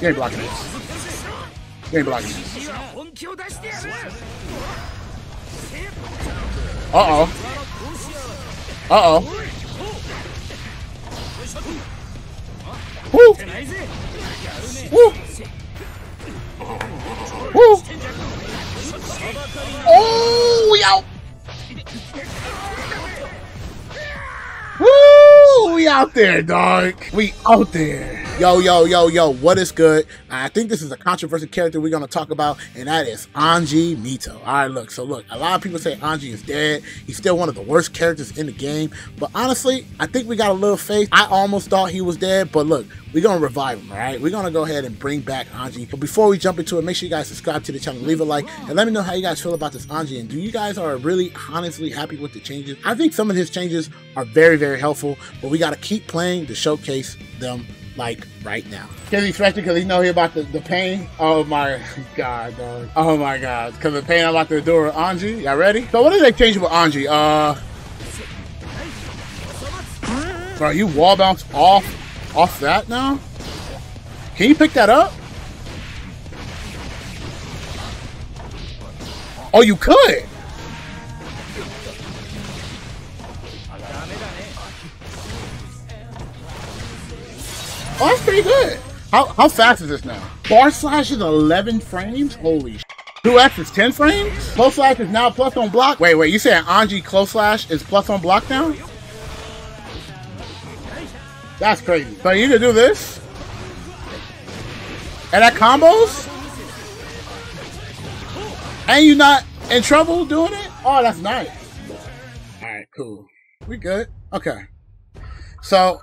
You ain't blocking this. You ain't blocking this. Uh-oh. Uh-oh. Woo! Woo! Woo! Oh, we out! Woo! We out there, dog. We out there. Yo, what is good? I think this is a controversial character we're going to talk about, and that is Anji Mito. Alright, look, a lot of people say Anji is dead. He's still one of the worst characters in the game, but honestly, I think we got a little faith. I almost thought he was dead, but look, we're going to revive him, alright? We're going to go ahead and bring back Anji. But before we jump into it, make sure you guys subscribe to the channel, leave a like, and let me know how you guys feel about this Anji, and do you guys are really honestly happy with the changes? I think some of his changes are very, very helpful, but we got to keep playing to showcase them like right now. Cause he's stretching, cause he know he about the pain. Oh my god, dog. Oh my god. Cause the pain I'm about to endure with Anji. Y'all ready? So what did they change with Anji? Bro, you wall bounce off that now? Can you pick that up? Oh, you could. Oh, that's pretty good. How fast is this now? Bar slash is 11 frames? Holy sh**. 2X is 10 frames? Close slash is now plus on block? Wait, you said Anji close slash is plus on block now? That's crazy. So you can do this? And that combos? And you not in trouble doing it? Oh, that's nice. Alright, cool. We good? Okay. So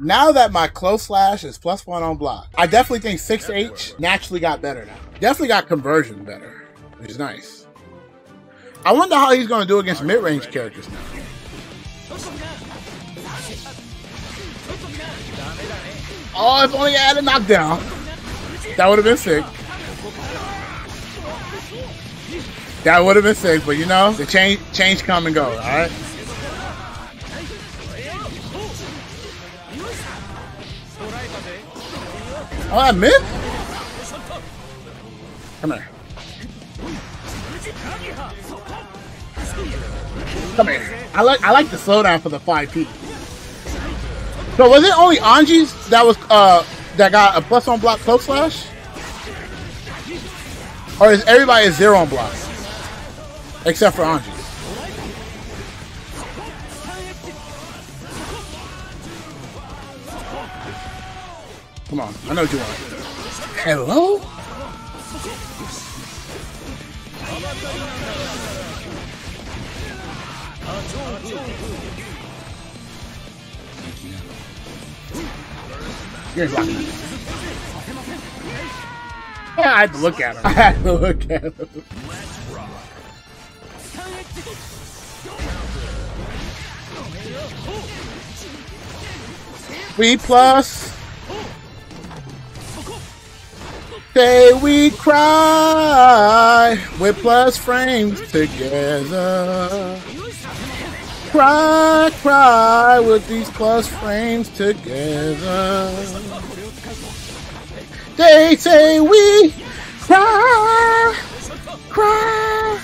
now that my close slash is plus one on block, I definitely think 6H naturally got better now. Definitely got conversion better, which is nice. I wonder how he's going to do against mid-range characters now. Oh, if only I had a knockdown. That would have been sick. That would have been sick, but you know, the change come and go, all right? Oh, I missed? Come here. Come here. I like the slowdown for the 5P. So was it only Anji's that was that got a plus on block close slash? Or is everybody zero on block? Except for Anji. Come on, I know what you want. Hello? You're blocking me. I had to look at him. I had to look at him. Let's rock. We plus. Day we cry with plus frames together. Cry, cry with these plus frames together. They say we cry, cry.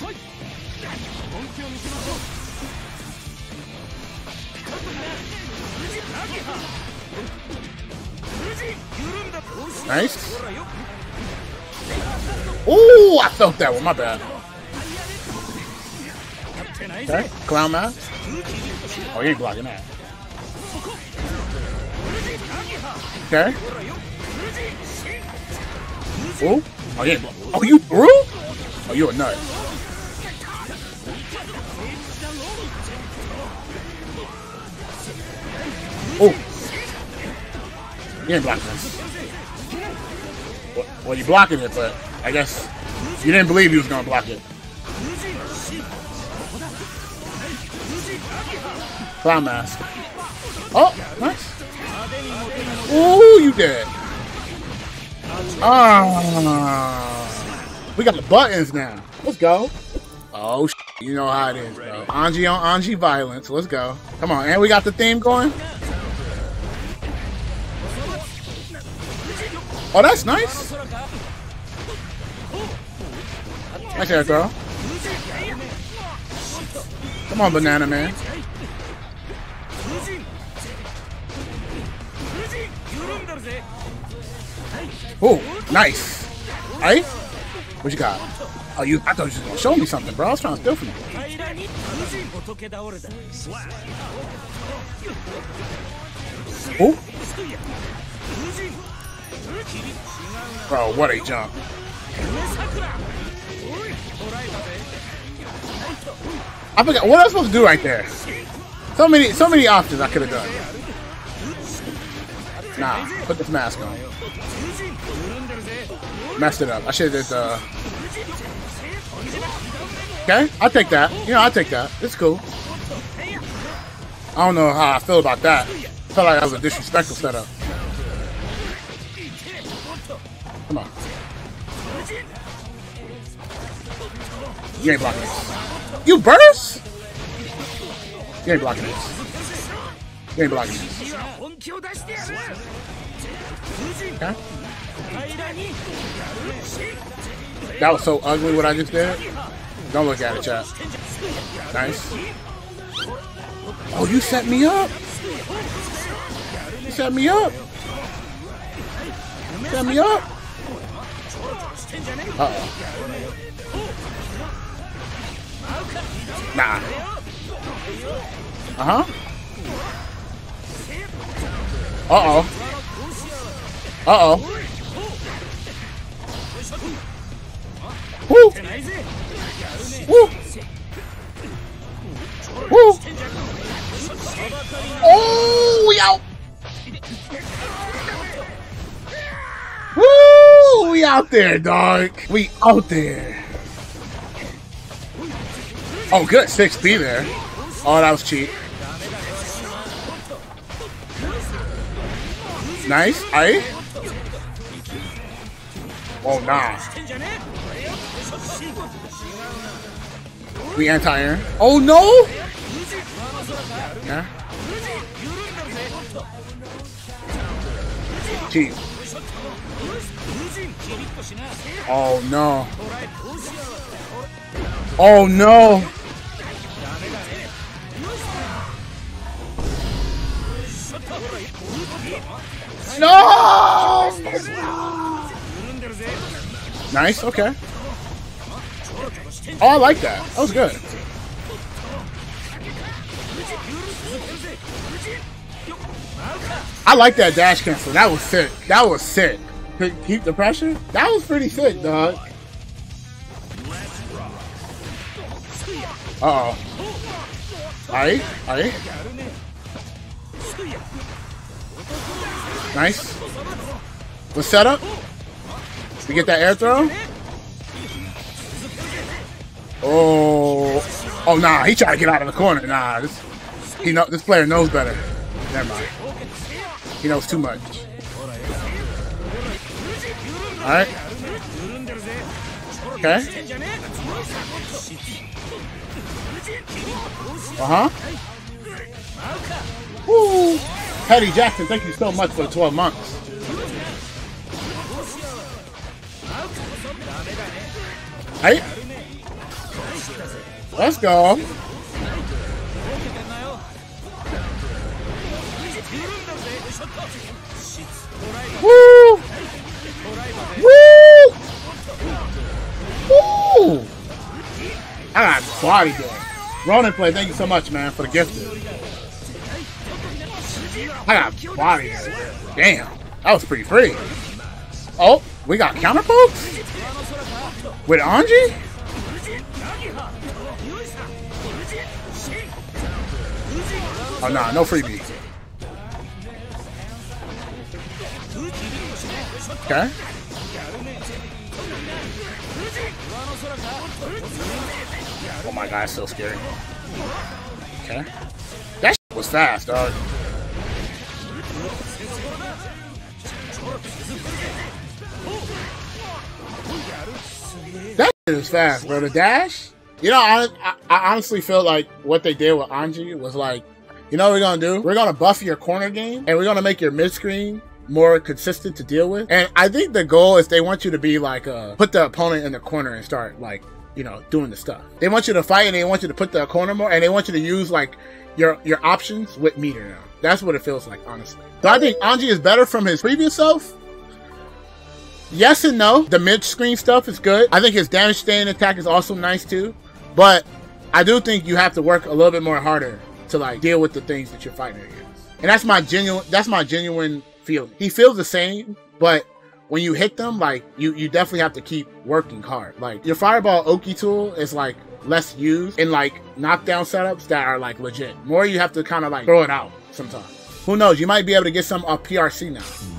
Nice. Ooh, I felt that one, my bad. Okay, clown mask. Oh, you ain't blocking that. Okay. Ooh. Oh, you ain't blocking. Oh, you threw? Oh, you a nut. Ooh. You ain't blocking this. Well, you're blocking it, but I guess you didn't believe he was going to block it. Clown mask. Oh, nice. Ooh, you dead. Ah, we got the buttons now. Let's go. Oh, you know how it is, bro. Anji on Anji violence. Let's go. Come on, and we got the theme going. Oh, that's nice. Nice air throw. Come on, Banana Man. Oh, nice. Ice? What you got? Oh, you? I thought you were gonna show me something, bro. I was trying to steal from you. Oh. Bro, what a jump. I forgot what I was supposed to do right there. So many options I could have done. Nah, put this mask on. Messed it up. I should have just okay, I'll take that. You know, I'll take that. It's cool. I don't know how I feel about that. I felt like that was a disrespectful setup. Come on. You ain't blocking this. You burst? You ain't blocking this. You ain't blocking this. Okay. That was so ugly what I just did. Don't look at it, chat. Nice. Oh, you set me up. You set me up. You set me up. Uh-oh. Nah. Uh-huh. Uh-oh. Uh-oh. Woo! Woo! Woo! Oh, we out! Woo! We out there, dog. We out there. Oh, good 6B there. Oh, that was cheap. Nice. Aye. Oh, nah. We anti-air. Oh, no! Yeah. Cheap. Oh, no. Oh, no! No! Nice, okay. Oh, I like that. That was good. I like that dash cancel. That was sick. That was sick. Keep the pressure? That was pretty sick, dog. Uh-oh. Alright, alright. Nice. Let's set up. We get that air throw. Oh. Oh, nah. He tried to get out of the corner. Nah. This player knows better. Never mind. He knows too much. Alright. Okay. Uh-huh. Woo! Petty Jackson, thank you so much for the 12 months. Hey. Let's go. Woo! Woo! Woo! I got body there. Ronan Play, thank you so much, man, for the gift. I got body there. Damn, that was pretty free. Oh, we got counter pokes? With Anji? Oh, nah, no freebie. Okay. Oh my god, it's so scary. Okay. That shit was fast, dog. That shit is fast, bro. The dash? You know, I honestly feel like what they did with Anji was like, you know what we're gonna do? We're gonna buff your corner game, and we're gonna make your mid-screen more consistent to deal with. And I think the goal is they want you to be like, put the opponent in the corner and start like, you know, doing the stuff. They want you to fight and they want you to put the corner more, and they want you to use like your options with meter now. That's what it feels like, honestly. So I think Anji is better from his previous self. Yes and no. The mid-screen stuff is good. I think his damage staying attack is also nice too. But I do think you have to work a little bit more harder to like deal with the things that you're fighting against. And that's my genuine feeling. He feels the same, but when you hit them, like you definitely have to keep working hard. Like your fireball Oki tool is like less used in like knockdown setups that are like legit. More you have to kind of like throw it out sometimes. Who knows? You might be able to get some off PRC now.